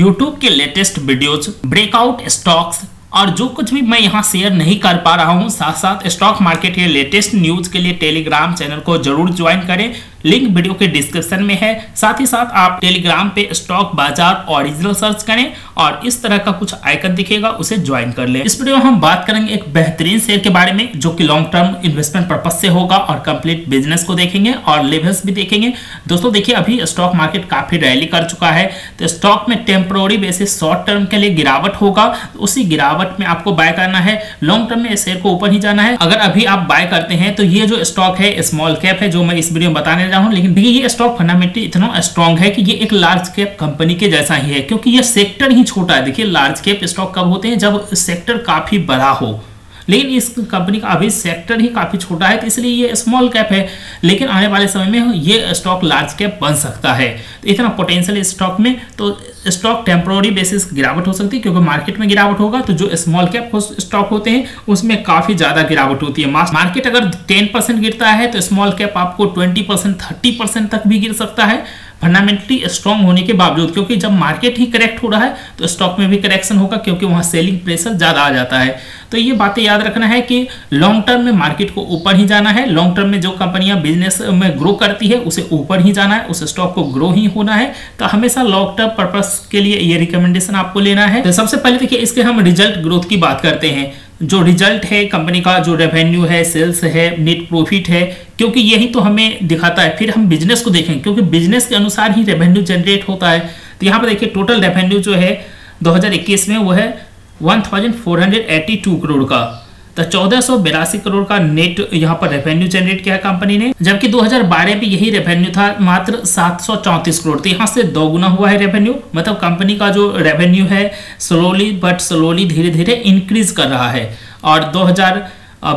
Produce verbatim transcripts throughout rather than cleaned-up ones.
YouTube के latest videos, breakout stocks और जो कुछ भी मैं यहाँ शेयर नहीं कर पा रहा हूँ, साथ साथ स्टॉक मार्केट के लेटेस्ट न्यूज के लिए टेलीग्राम चैनल को जरूर ज्वाइन करें। लिंक वीडियो के डिस्क्रिप्शन में है। साथ ही साथ आप टेलीग्राम पे स्टॉक बाजार ओरिजिनल सर्च करें और इस तरह का कुछ आइकन दिखेगा, उसे ज्वाइन कर लें। इस वीडियो में हम बात करेंगे एक बेहतरीन शेयर के बारे में जो कि लॉन्ग टर्म इन्वेस्टमेंट पर्पज से होगा और कंप्लीट बिजनेस को देखेंगे और लेवल्स भी देखेंगे। दोस्तों देखिए, अभी स्टॉक मार्केट काफी रैली कर चुका है, तो स्टॉक में टेम्प्रोरी बेसिस शॉर्ट टर्म के लिए गिरावट होगा, उसी गिरावट में आपको बाय करना है। लॉन्ग टर्म में शेयर को ऊपर ही जाना है। अगर अभी आप बाय करते हैं तो ये जो स्टॉक है स्मॉल कैप है, जो मैं इस वीडियो में बताने हूं, लेकिन देखिए ये स्टॉक फंडामेंटली इतना स्ट्रांग है कि ये एक लार्ज कैप कंपनी के जैसा ही है, क्योंकि ये सेक्टर ही छोटा है। देखिए लार्ज कैप स्टॉक कब होते हैं, जब सेक्टर काफी बड़ा हो, लेकिन इस कंपनी का अभी सेक्टर ही काफी छोटा है, तो इसलिए ये स्मॉल कैप है। लेकिन आने वाले समय में ये स्टॉक लार्ज कैप बन सकता है, तो इतना पोटेंशियल इस स्टॉक में। तो स्टॉक टेम्पोररी बेसिस गिरावट हो सकती है, क्योंकि मार्केट में गिरावट होगा, तो जो स्मॉल कैप स्टॉक होते हैं उसमें काफी ज्यादा गिरावट होती है। मार्केट अगर टेन परसेंट गिरता है तो स्मॉल कैप आपको ट्वेंटी परसेंट थर्टी परसेंट तक भी गिर सकता है, फंडामेंटली स्ट्रांग होने के बावजूद, क्योंकि जब मार्केट ही करेक्ट हो रहा है तो स्टॉक में भी करेक्शन होगा, क्योंकि वहां सेलिंग प्रेशर ज़्यादा आ जाता है। तो ये बातें याद रखना है कि लॉन्ग टर्म में मार्केट को ऊपर ही जाना है। लॉन्ग टर्म में जो कंपनियां बिजनेस में ग्रो करती है उसे ऊपर ही जाना है, उस स्टॉक को ग्रो ही होना है। तो हमेशा लॉन्ग टर्म पर्पज के लिए ये रिकमेंडेशन आपको लेना है। तो सबसे पहले देखिए इसके हम रिजल्ट ग्रोथ की बात करते हैं। जो रिजल्ट है कंपनी का, जो रेवेन्यू है, सेल्स है, नेट प्रॉफिट है, क्योंकि यही तो हमें दिखाता है। फिर हम बिजनेस को देखें, क्योंकि बिजनेस के अनुसार ही रेवेन्यू जनरेट होता है। तो यहाँ पर देखिए टोटल रेवेन्यू जो है दो हज़ार इक्कीस में वो है एक हज़ार चार सौ बयासी करोड़ का, तो चौदह सौ बिरासी करोड़ का नेट यहाँ पर रेवेन्यू जनरेट किया कंपनी ने, जबकि दो हज़ार बारह में यही रेवेन्यू था मात्र सात सौ चौंतीस करोड़। तो यहाँ से दोगुना हुआ है रेवेन्यू, मतलब कंपनी का जो रेवेन्यू है स्लोली बट स्लोली धीरे धीरे इंक्रीज कर रहा है। और दो हज़ार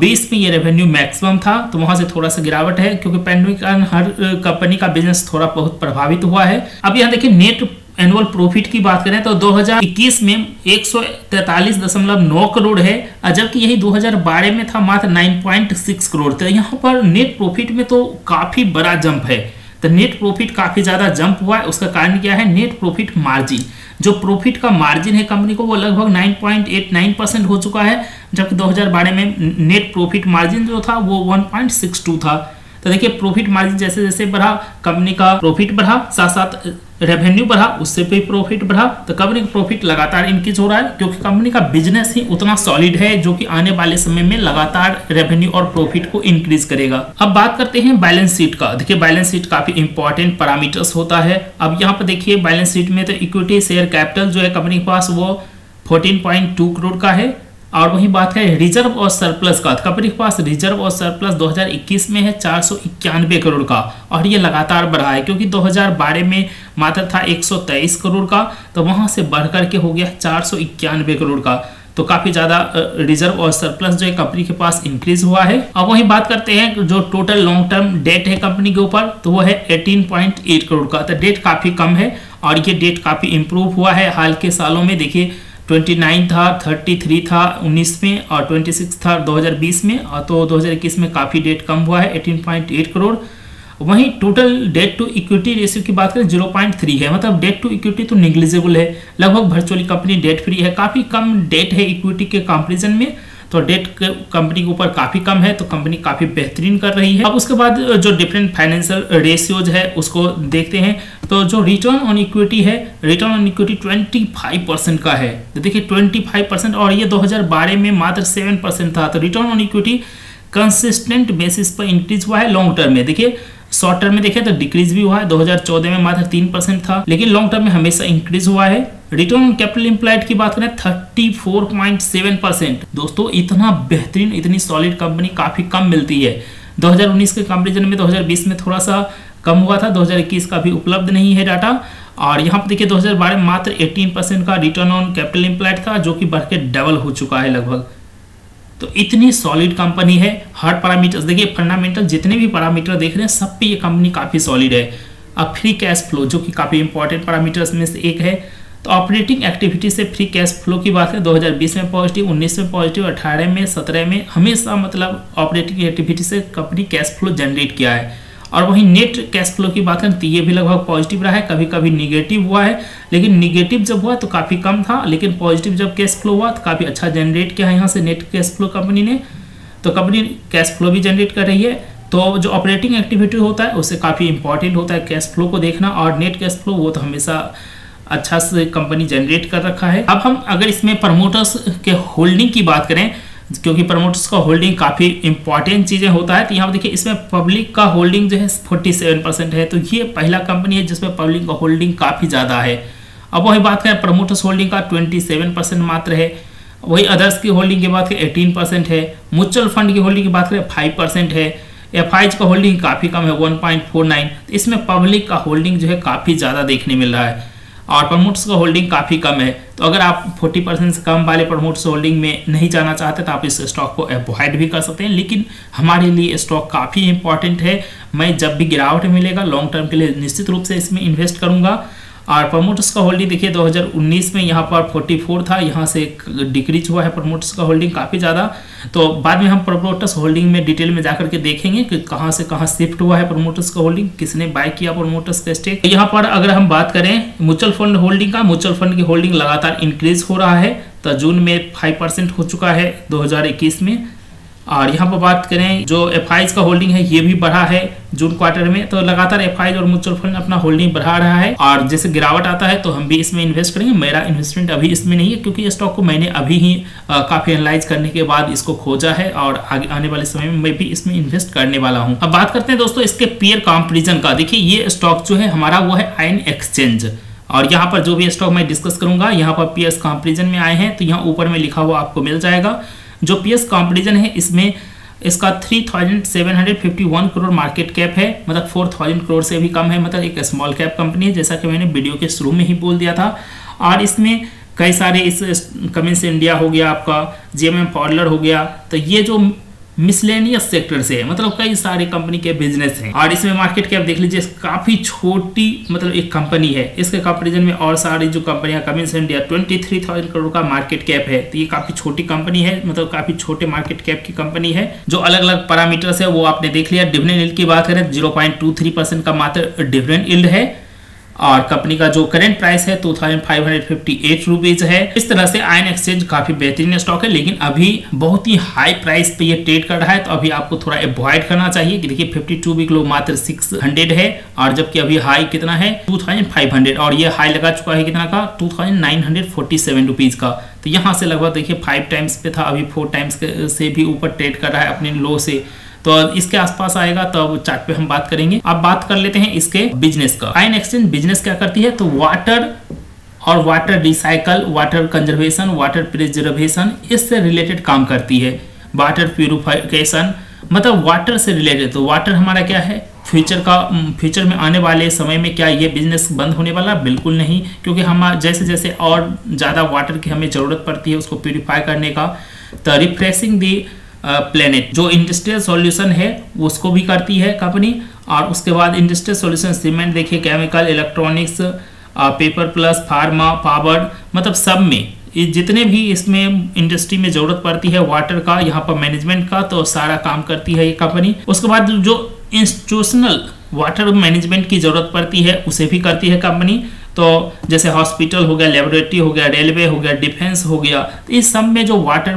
बीस में ये रेवेन्यू मैक्सिमम था, तो वहाँ से थोड़ा सा गिरावट है, क्योंकि पैंडमिक कारण हर कंपनी का बिजनेस थोड़ा बहुत प्रभावित हुआ है। अब यहाँ देखिए नेट एनुअल प्रॉफिट की बात करें तो दो हज़ार इक्कीस में एक सौ तैंतालीस दशमलव नौ करोड़ है, जबकि यही दो हज़ार बारह में था मात्र नौ दशमलव छह करोड़। तो यहाँ पर नेट प्रॉफिट में तो काफ़ी बड़ा जंप है, तो नेट प्रॉफिट काफ़ी ज़्यादा जंप हुआ है। उसका कारण क्या है, नेट प्रॉफिट मार्जिन, जो प्रॉफिट का मार्जिन है कंपनी को, वो लगभग नौ दशमलव आठ नौ परसेंट हो चुका है, जबकि दो हज़ार बारह में नेट प्रॉफिट मार्जिन जो था वो एक दशमलव छह दो था। तो देखिए प्रॉफिट मार्जिन जैसे जैसे बढ़ा, कंपनी का प्रॉफिट बढ़ा, साथ साथ रेवेन्यू बढ़ा, उससे भी प्रॉफिट बढ़ा। तो कंपनी का प्रॉफिट लगातार इंक्रीज हो रहा है, क्योंकि कंपनी का बिजनेस ही उतना सॉलिड है जो कि आने वाले समय में लगातार रेवेन्यू और प्रॉफिट को इंक्रीज करेगा। अब बात करते हैं बैलेंस शीट का। देखिए बैलेंस शीट काफी इंपॉर्टेंट पैरामीटर्स होता है। अब यहाँ पर देखिए बैलेंस शीट में तो इक्विटी शेयर कैपिटल जो है कंपनी के पास वो फोर्टीन पॉइंट टू करोड़ का है। और वही बात करें रिजर्व और सरप्लस का, कंपनी के पास रिजर्व और सरप्लस दो हज़ार इक्कीस में है चार सौ इक्यानवे करोड़ का, और ये लगातार बढ़ा है, क्योंकि दो हज़ार बारह में मात्र था एक सौ तेईस करोड़ का, तो वहाँ से बढ़ करके हो गया चार सौ इक्यानवे करोड़ का। तो काफ़ी ज़्यादा रिजर्व और सरप्लस जो है कंपनी के पास इंक्रीज हुआ है। अब वही बात करते हैं जो टोटल लॉन्ग टर्म डेट है कंपनी के ऊपर, तो वो है अठारह पॉइंट आठ करोड़ का। तो डेट काफ़ी कम है, और ये डेट काफ़ी इम्प्रूव हुआ है हाल के सालों में। देखिए उनतीस था, तैंतीस था उन्नीस में, और छब्बीस था दो हज़ार बीस में, और तो दो हज़ार इक्कीस में काफ़ी डेट कम हुआ है, अठारह पॉइंट आठ करोड़। वहीं total debt to equity ratio की बात करें ज़ीरो पॉइंट थ्री है, मतलब डेट टू इक्विटी तो निग्लिजिबल है, लगभग वर्चुअली कंपनी डेट फ्री है। काफ़ी कम डेट है इक्विटी के कंपेरिजन में, तो डेट कंपनी के ऊपर काफ़ी कम है, तो कंपनी काफ़ी बेहतरीन कर रही है। अब उसके बाद जो डिफरेंट फाइनेंशियल रेशियोज है उसको देखते हैं। तो जो रिटर्न ऑन इक्विटी है, रिटर्न ऑन इक्विटी पच्चीस परसेंट का है, तो देखिए पच्चीस परसेंट, और ये दो हज़ार बारह में मात्र सात परसेंट था। तो return on equity consistent basis पर इंक्रीज हुआ है लॉन्ग टर्म में। देखिए शॉर्ट टर्म में देखें तो डिक्रीज भी हुआ है, दो हज़ार चौदह में मात्र तीन परसेंट था, लेकिन लॉन्ग टर्म में हमेशा इंक्रीज हुआ है। रिटर्न ऑन कैपिटल एम्प्लॉयड की बात करें चौंतीस पॉइंट सात परसेंट। दोस्तों इतना बेहतरीन, इतनी सॉलिड कंपनी काफ़ी कम मिलती है। दो हज़ार उन्नीस के कंपेरिजन में दो हज़ार बीस में थोड़ा सा कम हुआ था, दो हज़ार इक्कीस का भी उपलब्ध नहीं है डाटा। और यहाँ पर देखिए दो हज़ार बारह में मात्र अठारह परसेंट का रिटर्न ऑन कैपिटल एम्प्लॉयड था, जो कि बढ़ के डबल हो चुका है लगभग। तो इतनी सॉलिड कंपनी है, हर पैरामीटर्स देखिए, फंडामेंटल जितने भी पैरामीटर देख रहे हैं सब पे ये कंपनी काफ़ी सॉलिड है। अब फ्री कैश फ्लो जो कि काफ़ी इंपॉर्टेंट पैरामीटर्स में से एक है, तो ऑपरेटिंग एक्टिविटी से फ्री कैश फ्लो की बात है, दो हज़ार बीस में पॉजिटिव, उन्नीस में पॉजिटिव, अठारह में, सत्रह में, हमेशा मतलब ऑपरेटिंग एक्टिविटी से कंपनी कैश फ्लो जनरेट किया है। और वहीं नेट कैश फ्लो की बात करें तो ये भी लगभग पॉजिटिव रहा है, कभी कभी निगेटिव हुआ है, लेकिन निगेटिव जब हुआ तो काफ़ी कम था, लेकिन पॉजिटिव जब कैश फ्लो हुआ तो काफ़ी अच्छा जनरेट किया है यहाँ से नेट कैश फ्लो कंपनी ने, तो कंपनी कैश फ्लो भी जनरेट कर रही है। तो जो ऑपरेटिंग एक्टिविटी होता है उससे काफ़ी इंपॉर्टेंट होता है कैश फ्लो को देखना, और नेट कैश फ्लो वो तो हमेशा अच्छा से कंपनी जनरेट कर रखा है। अब हम अगर इसमें प्रमोटर्स के होल्डिंग की बात करें, क्योंकि प्रमोटर्स का होल्डिंग काफ़ी इंपॉर्टेंट चीज़ें होता है, तो यहाँ पर देखिए इसमें पब्लिक का होल्डिंग जो है सैंतालीस परसेंट है, तो ये पहला कंपनी है जिसमें पब्लिक का होल्डिंग काफ़ी ज़्यादा है। अब वही बात करें प्रमोटर्स होल्डिंग का सत्ताईस परसेंट मात्र है, वही अदर्स की होल्डिंग की बात करें अठारह परसेंट है, म्यूचुअल फंड की होल्डिंग की बात करें पाँच परसेंट है, एफ आईज का होल्डिंग काफ़ी कम है वन पॉइंट फोर नाइन। इसमें पब्लिक का होल्डिंग जो है काफ़ी ज़्यादा देखने मिल रहा है और प्रमोटर्स का होल्डिंग काफ़ी कम है। तो अगर आप चालीस परसेंट से कम वाले प्रमोटर्स होल्डिंग में नहीं जाना चाहते तो आप इस स्टॉक को अवॉइड भी कर सकते हैं, लेकिन हमारे लिए स्टॉक काफ़ी इंपॉर्टेंट है। मैं जब भी गिरावट मिलेगा लॉन्ग टर्म के लिए निश्चित रूप से इसमें इन्वेस्ट करूँगा। और प्रमोटर्स का होल्डिंग देखिए दो हज़ार उन्नीस में यहाँ पर चौवालीस था, यहाँ से डिक्रीज हुआ है प्रमोटर्स का होल्डिंग काफ़ी ज़्यादा। तो बाद में हम प्रमोटर्स होल्डिंग में डिटेल में जाकर के देखेंगे कि कहाँ से कहाँ शिफ्ट हुआ है प्रमोटर्स का होल्डिंग, किसने बाय किया प्रमोटर्स का स्टेक। यहाँ पर अगर हम बात करें म्यूचुअल फंड होल्डिंग का, म्यूचुअल फंड की होल्डिंग लगातार इंक्रीज हो रहा है, तो जून में फाइव परसेंट हो चुका है दो हज़ार इक्कीस में। और यहाँ पर बात करें जो एफ आईज का होल्डिंग है ये भी बढ़ा है जून क्वार्टर में, तो लगातार एफ आईज और म्यूचुअल फंड अपना होल्डिंग बढ़ा रहा है। और जैसे गिरावट आता है तो हम भी इसमें इन्वेस्ट करेंगे। मेरा इन्वेस्टमेंट अभी इसमें नहीं है क्योंकि स्टॉक को मैंने अभी ही काफ़ी एनालाइज करने के बाद इसको खोजा है और आगे आने वाले समय में मैं भी इसमें इन्वेस्ट करने वाला हूँ। अब बात करते हैं दोस्तों इसके पीयर कंपेरिजन का। देखिए ये स्टॉक जो है हमारा वो है आयन एक्सचेंज, और यहाँ पर जो भी स्टॉक मैं डिस्कस करूँगा यहाँ पर पीयर्स कंपेरिजन में आए हैं, तो यहाँ ऊपर में लिखा हुआ आपको मिल जाएगा। जो पीएस कंपेरिजन है इसमें इसका तीन हज़ार सात सौ इक्यावन करोड़ मार्केट कैप है, मतलब चार हज़ार करोड़ से भी कम है, मतलब एक स्मॉल कैप कंपनी है, जैसा कि मैंने वीडियो के शुरू में ही बोल दिया था। और इसमें कई सारे इस कमिंस इंडिया हो गया, आपका जीएमएम पार्लर हो गया, तो ये जो मिसलेनियस सेक्टर से है, मतलब कई सारे कंपनी के बिजनेस हैं। और इसमें मार्केट कैप देख लीजिए काफ़ी छोटी, मतलब एक कंपनी है, इसके कंपेरिजन में और सारी जो कंपनियां Cummins India twenty three thousand crore का मार्केट कैप है, तो ये काफ़ी छोटी कंपनी है, मतलब काफ़ी छोटे मार्केट कैप की कंपनी है। जो अलग अलग पैरामीटर्स है वो आपने देख लिया। डिविडेंड यील्ड की बात करें zero point two three percent का मात्र डिविडेंड यील्ड है, और कंपनी का जो करेंट प्राइस है two thousand five hundred fifty eight rupees है। इस तरह से आयन एक्सचेंज काफी बेहतरीन स्टॉक है, लेकिन अभी बहुत ही हाई प्राइस पे ये ट्रेड कर रहा है, तो अभी आपको थोड़ा अवॉइड करना चाहिए। कि देखिए फिफ्टी टू वीक लो मात्र सिक्स हंड्रेड है, और जबकि अभी हाई कितना है टू थाउजेंड फाइव हंड्रेड, और ये हाई लगा चुका है कितना का two thousand nine hundred forty seven rupees का। तो यहाँ से लगभग देखिए फाइव टाइम्स पे था, अभी फोर टाइम्स से भी ऊपर ट्रेड कर रहा है अपने लो से, तो इसके आसपास आएगा तब चार्ट पे हम बात करेंगे। अब बात कर लेते हैं इसके बिजनेस का। आयन एक्सचेंज बिजनेस क्या करती है, तो वाटर और water recycle, water conservation, water preservation, इससे रिलेटेड काम करती है। वाटर प्यूरिफिकेशन, मतलब वाटर से रिलेटेड। तो वाटर हमारा क्या है, फ्यूचर का, फ्यूचर में आने वाले समय में क्या ये बिजनेस बंद होने वाला? बिल्कुल नहीं, क्योंकि हम जैसे जैसे और ज़्यादा वाटर की हमें ज़रूरत पड़ती है उसको प्यूरिफाई करने का। तो रिफ्रेशिंग दी प्लेनेट, जो इंडस्ट्रियल सॉल्यूशन है उसको भी करती है कंपनी। और उसके बाद इंडस्ट्रियल सॉल्यूशन सीमेंट देखिए, chemical, electronics, paper plus, pharma, power, मतलब सब में जितने भी इसमें इंडस्ट्री में ज़रूरत पड़ती है वाटर का, यहाँ पर मैनेजमेंट का, तो सारा काम करती है ये कंपनी। उसके बाद जो इंस्टीट्यूशनल वाटर मैनेजमेंट की ज़रूरत पड़ती है उसे भी करती है कंपनी। तो जैसे हॉस्पिटल हो गया, लेबोरेटरी हो गया, रेलवे हो गया, डिफेंस हो गया, तो इस सब में जो वाटर,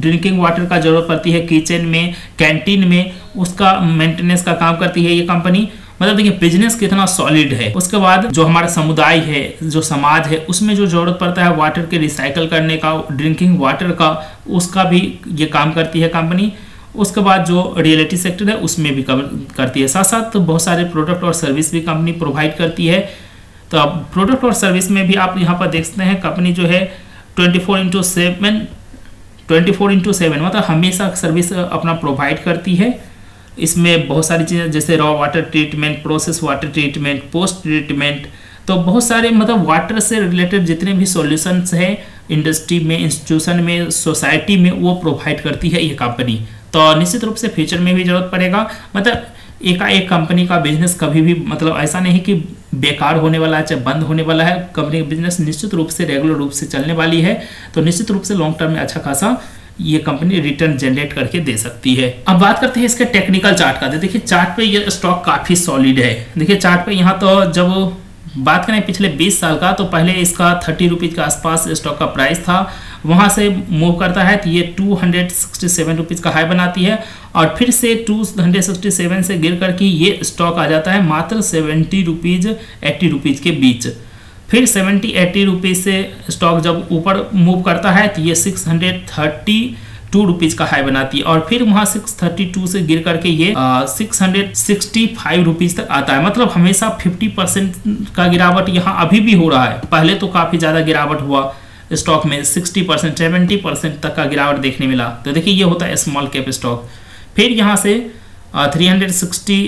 ड्रिंकिंग वाटर का ज़रूरत पड़ती है किचन में, कैंटीन में, उसका मेंटेनेंस का काम करती है ये कंपनी। मतलब देखिए बिजनेस कितना सॉलिड है। उसके बाद जो हमारा समुदाय है, जो समाज है, उसमें जो ज़रूरत पड़ता है वाटर के रिसाइकल करने का, ड्रिंकिंग वाटर का, उसका भी ये काम करती है कंपनी। उसके बाद जो रियलिटी सेक्टर है उसमें भी करती है, साथ साथ तो बहुत सारे प्रोडक्ट और सर्विस भी कंपनी प्रोवाइड करती है। तो अब प्रोडक्ट और सर्विस में भी आप यहाँ पर देखते हैं कंपनी जो है twenty four into seven twenty four into seven, मतलब हमेशा सर्विस अपना प्रोवाइड करती है। इसमें बहुत सारी चीज़ें जैसे raw water treatment, process water treatment, post treatment, तो बहुत सारे मतलब वाटर से रिलेटेड जितने भी सॉल्यूशंस हैं इंडस्ट्री में, इंस्टीट्यूशन में, सोसाइटी में, वो प्रोवाइड करती है ये कंपनी। तो निश्चित रूप से फ्यूचर में भी जरूरत पड़ेगा। मतलब एकाएक कंपनी का बिजनेस कभी भी, मतलब ऐसा नहीं कि बेकार होने वाला है, चाहे बंद होने वाला है, कंपनी का बिजनेस निश्चित रूप से रेगुलर रूप से चलने वाली है। तो निश्चित रूप से लॉन्ग टर्म में अच्छा खासा ये कंपनी रिटर्न जनरेट करके दे सकती है। अब बात करते हैं इसके टेक्निकल चार्ट का। देखिए चार्ट पे ये स्टॉक काफ़ी सॉलिड है। देखिए चार्ट पे यहाँ तो जब बात करें पिछले बीस साल का, तो पहले इसका थर्टी रुपीज़ के आसपास स्टॉक का प्राइस था, वहाँ से मूव करता है तो ये two hundred sixty seven rupees का हाई बनाती है और फिर से टू हंड्रेड सिक्सटी सेवन से गिर करके ये स्टॉक आ जाता है मात्र सेवेंटी रुपीज़ एट्टी रुपीज़ के बीच। फिर सेवेंटी एट्टी रुपीज़ से स्टॉक जब ऊपर मूव करता है तो ये six hundred thirty two rupees का हाई बनाती है और फिर वहाँ सिक्स थर्टी टू से गिर करके ये six hundred sixty five rupees तक आता है। मतलब हमेशा फिफ्टी परसेंट का गिरावट यहाँ अभी भी हो रहा है। पहले तो काफ़ी ज़्यादा गिरावट हुआ स्टॉक में, सिक्सटी परसेंट सेवेंटी परसेंट तक का गिरावट देखने मिला। तो देखिए ये होता है स्मॉल कैप स्टॉक। फिर यहाँ से three hundred sixty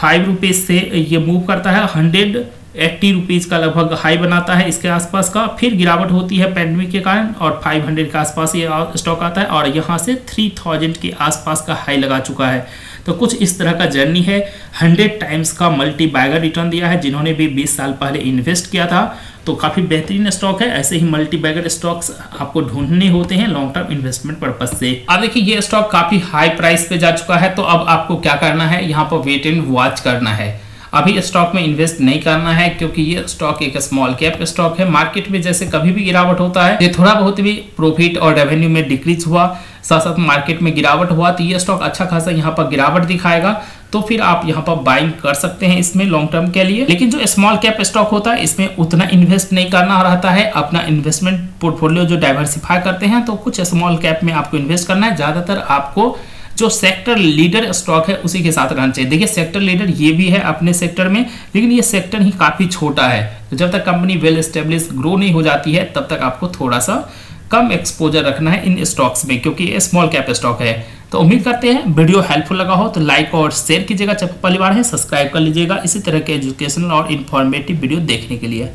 five rupees से ये मूव करता है, हंड्रेड एट्टी रुपीज़ का लगभग हाई बनाता है इसके आसपास का, फिर गिरावट होती है पैंडमिक के कारण और फाइव हंड्रेड के आसपास ये स्टॉक आता है और यहाँ से थ्री थाउजेंड के आसपास का हाई लगा चुका है। तो कुछ इस तरह का जर्नी है। हंड्रेड टाइम्स का मल्टी बैगर रिटर्न दिया है जिन्होंने भी बीस साल पहले इन्वेस्ट किया था। तो काफ़ी बेहतरीन स्टॉक है। ऐसे ही मल्टी बैगर स्टॉक्स आपको ढूंढने होते हैं लॉन्ग टर्म इन्वेस्टमेंट पर्पस से। अब देखिए ये स्टॉक काफ़ी हाई प्राइस पे जा चुका है, तो अब आपको क्या करना है, यहाँ पर वेट एंड वॉच करना है। अभी स्टॉक में इन्वेस्ट नहीं करना है क्योंकि ये स्टॉक एक स्मॉल कैप स्टॉक है। मार्केट में जैसे कभी भी गिरावट होता है, ये थोड़ा बहुत भी प्रॉफिट और रेवेन्यू में डिक्रीज हुआ, साथ साथ मार्केट में गिरावट हुआ, तो ये स्टॉक अच्छा खासा यहाँ पर गिरावट दिखाएगा, तो फिर आप यहाँ पर बाइंग कर सकते हैं इसमें लॉन्ग टर्म के लिए। लेकिन जो स्मॉल कैप स्टॉक होता है इसमें उतना इन्वेस्ट नहीं करना रहता है। अपना इन्वेस्टमेंट पोर्टफोलियो जो डाइवर्सिफाई करते हैं, तो कुछ स्मॉल कैप में आपको इन्वेस्ट करना है। ज़्यादातर आपको जो सेक्टर लीडर स्टॉक है उसी के साथ रहना चाहिए। देखिए सेक्टर लीडर ये भी है अपने सेक्टर में, लेकिन ये सेक्टर ही काफ़ी छोटा है। तो जब तक कंपनी वेल एस्टेब्लिश ग्रो नहीं हो जाती है, तब तक आपको थोड़ा सा कम एक्सपोजर रखना है इन स्टॉक्स में, क्योंकि ये स्मॉल कैप स्टॉक है। तो उम्मीद करते हैं वीडियो हेल्पफुल लगा हो तो लाइक और शेयर कीजिएगा। जब पहली बार है सब्सक्राइब कर लीजिएगा इसी तरह के एजुकेशनल और इन्फॉर्मेटिव वीडियो देखने के लिए।